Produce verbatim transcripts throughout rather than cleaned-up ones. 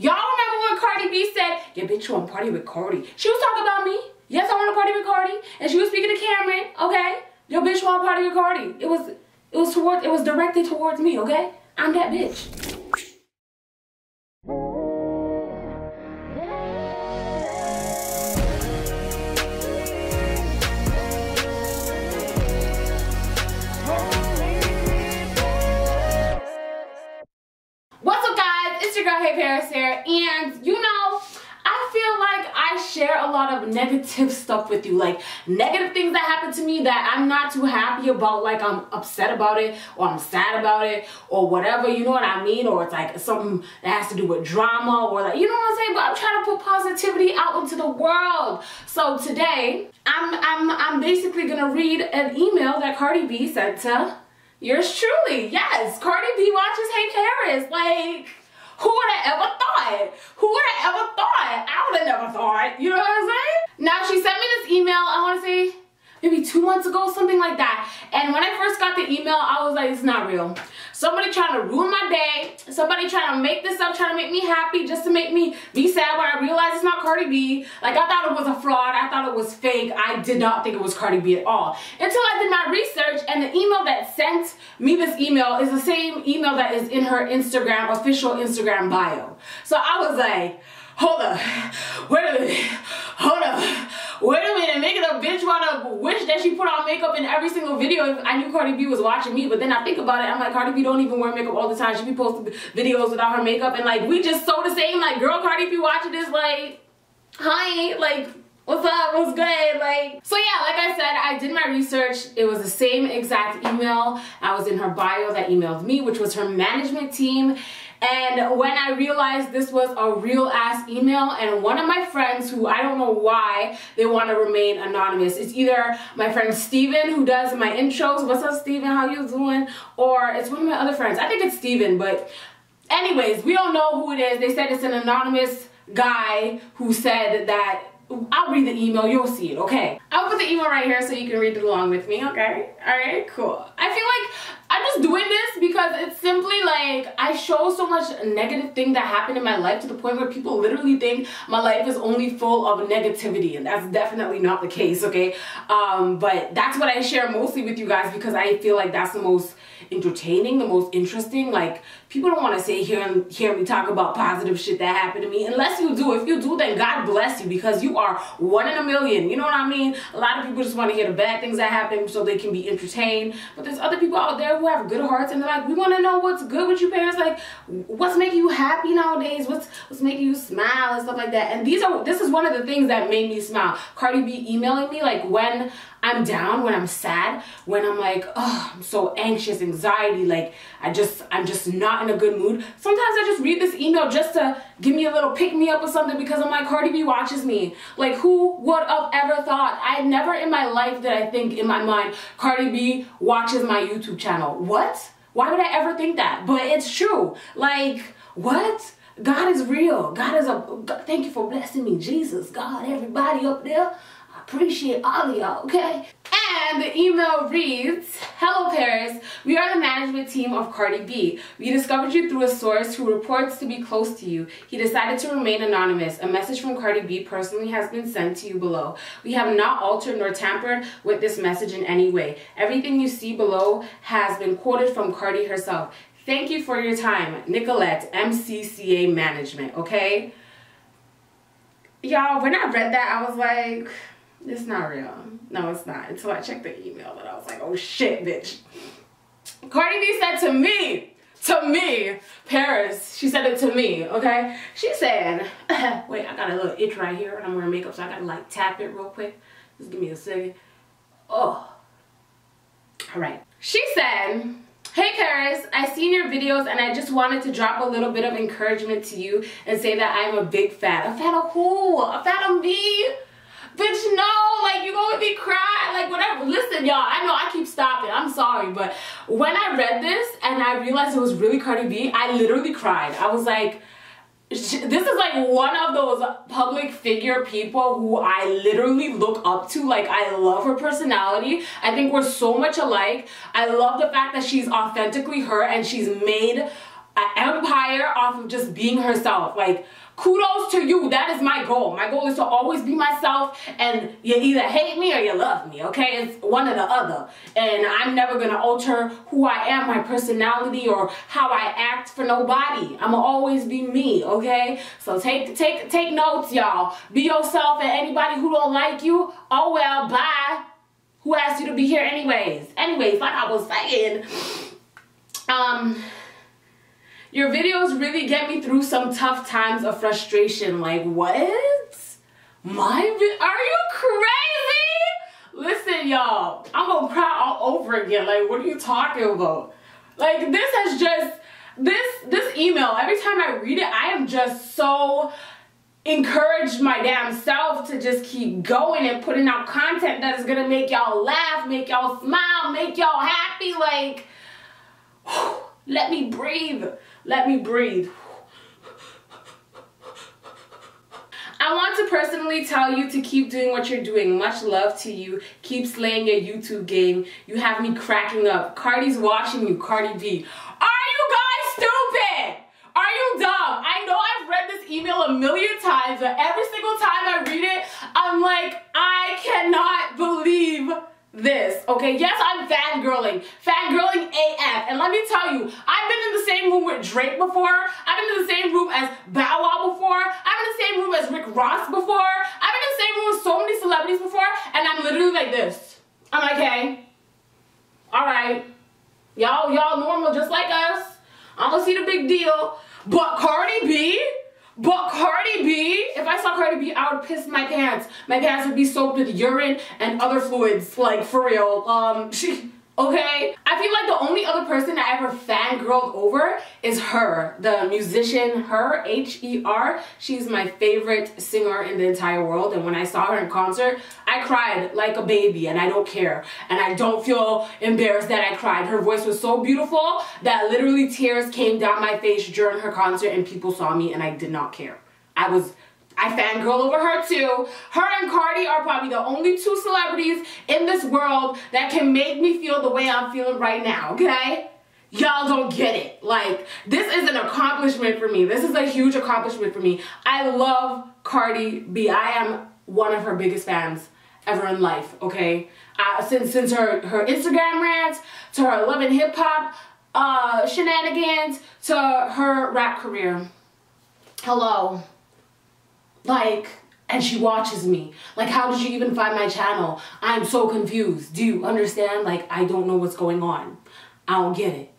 Y'all remember when Cardi B said, yeah, bitch, you want to party with Cardi? She was talking about me. Yes, I want to party with Cardi. And she was speaking to Cameron, okay? Yo, bitch, you want to party with Cardi? It was, it was, towards, it was directed towards me, okay? I'm that bitch. Hey Paris here, and you know, I feel like I share a lot of negative stuff with you, like negative things that happen to me that I'm not too happy about, like I'm upset about it, or I'm sad about it, or whatever, you know what I mean, or it's like something that has to do with drama, or like, you know what I'm saying, but I'm trying to put positivity out into the world. So today, I'm, I'm, I'm basically gonna read an email that Cardi B sent to yours truly. Yes, Cardi B watches Hey Paris, like... Who would have ever thought? Who would have ever thought? I would have never thought. You know what I'm saying? Now, she sent me this email, I want to say, maybe two months ago, something like that. And when I first got the email, I was like, it's not real. Somebody trying to ruin my day. Somebody trying to make this up, trying to make me happy, just to make me be sad when I realized it's not Cardi B. Like, I thought it was a fraud. I thought it was fake. I did not think it was Cardi B at all. Until I did my research, and the email that sent me this email is the same email that is in her Instagram, official Instagram bio. So I was like, hold up, wait a minute, hold up, wait a minute, making a bitch wanna wish that she put on makeup in every single video. If I knew Cardi B was watching me, but then I think about it, I'm like, Cardi B don't even wear makeup all the time. She be posting videos without her makeup, and like, we just so the same, like, girl, Cardi B watching this, like, hi, like, what's up, what's good, like. So yeah, like I said, I did my research. It was the same exact email. I was in her bio that emailed me, which was her management team. And when I realized this was a real ass email, and one of my friends who I don't know why they want to remain anonymous. It's either my friend Steven who does my intros, what's up Steven, how you doing? Or it's one of my other friends. I think it's Steven, but anyways, we don't know who it is. They said it's an anonymous guy who said that. I'll read the email, you'll see it, okay? I'll put the email right here so you can read it along with me, okay? Alright, cool. I feel like I'm just doing this because it's simply like, I show so much negative thing that happened in my life to the point where people literally think my life is only full of negativity, and that's definitely not the case, okay? Um, but that's what I share mostly with you guys because I feel like that's the most entertaining, the most interesting. Like, people don't want to sit here and hear me talk about positive shit that happened to me unless you do. If you do, then God bless you because you are one in a million, you know what I mean? A lot of people just want to hear the bad things that happen so they can be entertained, but there's other people out there who have good hearts and they're like, we want to know what's good with you, parents, like what's making you happy nowadays, what's what's making you smile and stuff like that. And these are this is one of the things that made me smile. Cardi B emailing me like when I'm down, when I'm sad, when I'm like, oh, I'm so anxious, anxiety, like I just, I'm just not in a good mood. Sometimes I just read this email just to give me a little pick-me-up or something because I'm like, Cardi B watches me. Like, who would have ever thought? I never in my life did I think in my mind, Cardi B watches my YouTube channel. What? Why would I ever think that? But it's true. Like, what? God is real. God is a, God, thank you for blessing me, Jesus, God, everybody up there. Appreciate all of y'all, okay? And the email reads, hello Paris, we are the management team of Cardi B. We discovered you through a source who reports to be close to you. He decided to remain anonymous. A message from Cardi B personally has been sent to you below. We have not altered nor tampered with this message in any way. Everything you see below has been quoted from Cardi herself. Thank you for your time, Nicolette, M C C A Management, okay? Y'all, when I read that, I was like... it's not real. No, it's not. Until I checked the email and I was like, oh shit, bitch. Cardi B said to me, to me, Paris, she said it to me, okay? She said, wait, I got a little itch right here and I'm wearing makeup, so I gotta like tap it real quick. Just give me a second. Oh. All right. She said, hey Paris, I've seen your videos and I just wanted to drop a little bit of encouragement to you and say that I'm a big fan. A fan of who? A fan of me? Bitch, no, like, you gonna be crying, like, whatever. Listen, y'all, I know I keep stopping. I'm sorry, but when I read this and I realized it was really Cardi B, I literally cried. I was like, this is, like, one of those public figure people who I literally look up to. Like, I love her personality. I think we're so much alike. I love the fact that she's authentically her and she's made... an empire off of just being herself. Like, kudos to you. That is my goal. My goal is to always be myself, and you either hate me or you love me, okay? It's one or the other. And I'm never gonna alter who I am, my personality, or how I act for nobody. I'ma always be me, okay? So take take take notes, y'all. Be yourself, and anybody who don't like you, oh well, bye. Who asked you to be here anyways? Anyways, like I was saying, um, your videos really get me through some tough times of frustration. Like, what? My vi- Are you crazy? Listen, y'all, I'm gonna cry all over again. Like, what are you talking about? Like, this has just, this, this email, every time I read it, I am just so encouraged my damn self to just keep going and putting out content that is gonna make y'all laugh, make y'all smile, make y'all happy. Like, whew. Let me breathe. Let me breathe. I want to personally tell you to keep doing what you're doing. Much love to you. Keep slaying your YouTube game. You have me cracking up. Cardi's watching you, Cardi B. Are you guys stupid? Are you dumb? I know I've read this email a million times, but every single time I read it, I'm like, I cannot believe this, okay? Yes, I'm fangirling. Fangirling A F. And let me tell you, I've been in the same room with Drake before. I've been in the same room as Bow Wow before. I've been in the same room as Rick Ross before. I've been in the same room with so many celebrities before, and I'm literally like this. I'm like, hey, all right. Y'all, y'all normal just like us. I don't see the big deal. But Cardi B? But Cardi B, if I saw Cardi B, I would piss my pants. My pants would be soaked with urine and other fluids, like, for real. Um, she, okay? I feel like the only other person I ever fangirled over is her, the musician, her, H E R. She's my favorite singer in the entire world, and when I saw her in concert, I cried like a baby, and I don't care. And I don't feel embarrassed that I cried. Her voice was so beautiful that literally tears came down my face during her concert, and people saw me and I did not care. I was, I fangirl over her too. Her and Cardi are probably the only two celebrities in this world that can make me feel the way I'm feeling right now, okay? Y'all don't get it. Like, this is an accomplishment for me. This is a huge accomplishment for me. I love Cardi B. I am one of her biggest fans ever in life, okay? Uh, since since her, her Instagram rants, to her Love and Hip Hop uh, shenanigans, to her rap career. Hello. Like, and she watches me. Like, how did you even find my channel? I'm so confused. Do you understand? Like, I don't know what's going on. I don't get it.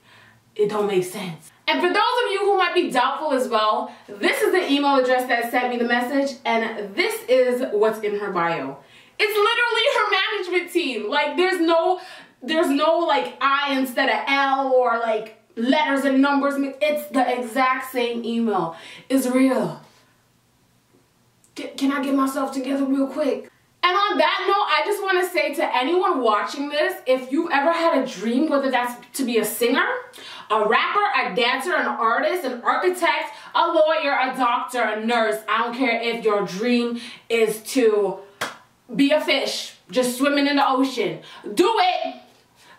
It don't make sense. And for those of you who might be doubtful as well, this is the email address that sent me the message, and this is what's in her bio. It's literally her management team. Like, there's no, there's no like I instead of L or like letters and numbers. It's the exact same email. It's real. Can I get myself together real quick? And on that note, I just want to say to anyone watching this, if you've ever had a dream, whether that's to be a singer, a rapper, a dancer, an artist, an architect, a lawyer, a doctor, a nurse, I don't care if your dream is to be a fish, just swimming in the ocean, do it.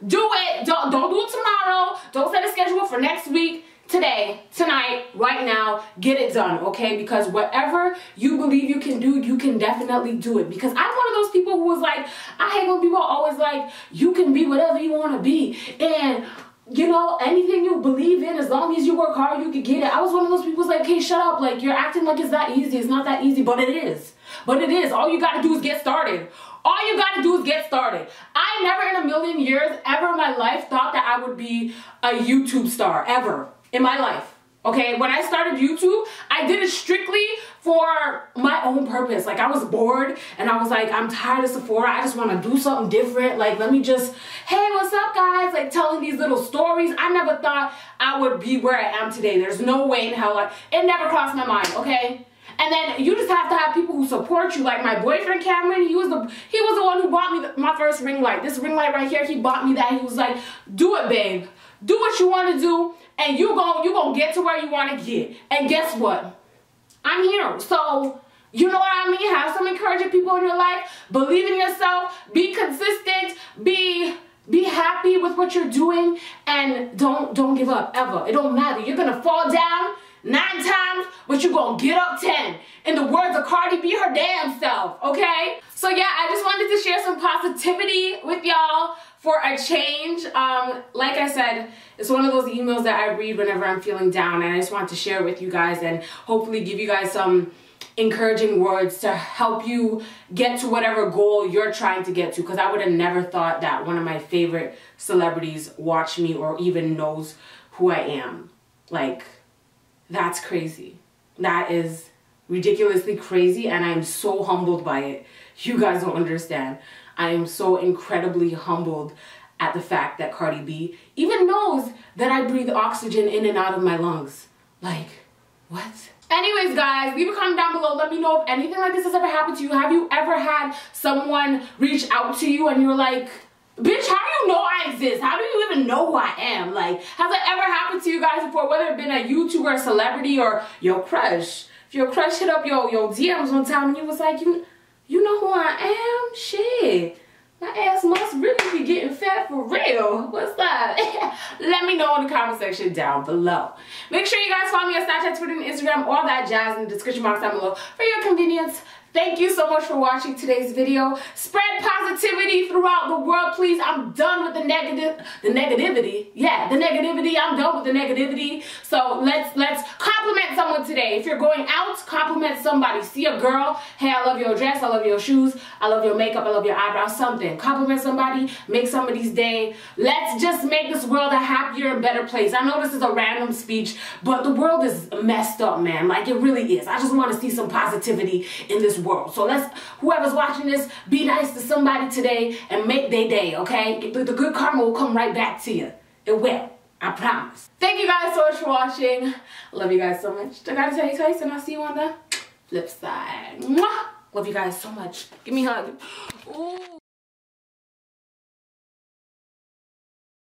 Do it. Don't, don't do it tomorrow. Don't set a schedule for next week. Today, tonight, right now, get it done, okay? Because whatever you believe you can do, you can definitely do it. Because I'm one of those people who was like, I hate when people are always like, you can be whatever you want to be. And, you know, anything you believe in, as long as you work hard, you can get it. I was one of those people who was like, hey, shut up. Like, you're acting like it's that easy. It's not that easy, but it is. But it is. All you got to do is get started. All you gotta do is get started. I never in a million years ever in my life thought that I would be a YouTube star, ever, in my life, okay? When I started YouTube, I did it strictly for my own purpose. Like, I was bored, and I was like, I'm tired of Sephora. I just wanna do something different. Like, let me just, hey, what's up, guys? Like, telling these little stories. I never thought I would be where I am today. There's no way in hell. Like, it never crossed my mind, okay? And then you just have to have people who support you. Like my boyfriend Cameron, he was the he was the one who bought me the, my first ring light. This ring light right here, he bought me that. He was like, do it, babe. Do what you want to do, and you gon' you gon' get to where you want to get. And guess what? I'm here. So, you know what I mean? Have some encouraging people in your life. Believe in yourself. Be consistent. Be Be happy with what you're doing, and don't don't give up ever. It don't matter. You're gonna fall down nine times, but you're gonna get up ten. In the words of Cardi B, her damn self, okay? So yeah, I just wanted to share some positivity with y'all for a change. Um, like I said, it's one of those emails that I read whenever I'm feeling down, and I just wanted to share with you guys and hopefully give you guys some encouraging words to help you get to whatever goal you're trying to get to, because I would have never thought that one of my favorite celebrities watch me or even knows who I am. Like, that's crazy. That is ridiculously crazy, and I'm so humbled by it. You guys don't understand. I am so incredibly humbled at the fact that Cardi B even knows that I breathe oxygen in and out of my lungs. Like, what? Anyways, guys, leave a comment down below. Let me know if anything like this has ever happened to you. Have you ever had someone reach out to you and you're like, bitch, how do you know I exist? How do you even know who I am? Like, has that ever happened to you guys before? Whether it been a YouTuber, a celebrity, or your crush. If your crush hit up your, your D Ms one time and you was like, you, you know who I am? Shit. My ass must really be getting fat for real. What's up? Let me know in the comment section down below. Make sure you guys follow me on Snapchat, Twitter, and Instagram. All that jazz in the description box down below for your convenience. Thank you so much for watching today's video. Spread positivity throughout the world, please. I'm done with the negative, the negativity. Yeah, the negativity. I'm done with the negativity. So let's let's compliment someone today. If you're going out, compliment somebody. See a girl, hey, I love your dress, I love your shoes, I love your makeup, I love your eyebrows, something. Compliment somebody, make somebody's day. Let's just make this world a happier and better place. I know this is a random speech, but the world is messed up, man. Like, it really is. I just want to see some positivity in this world. So let's, whoever's watching this, be nice to somebody today and make their day, okay? The, the good karma will come right back to you. It will. I promise. Thank you guys so much for watching. Love you guys so much. I gotta tell you twice, and I'll see you on the flip side. Mwah! Love you guys so much. Give me a hug. Ooh.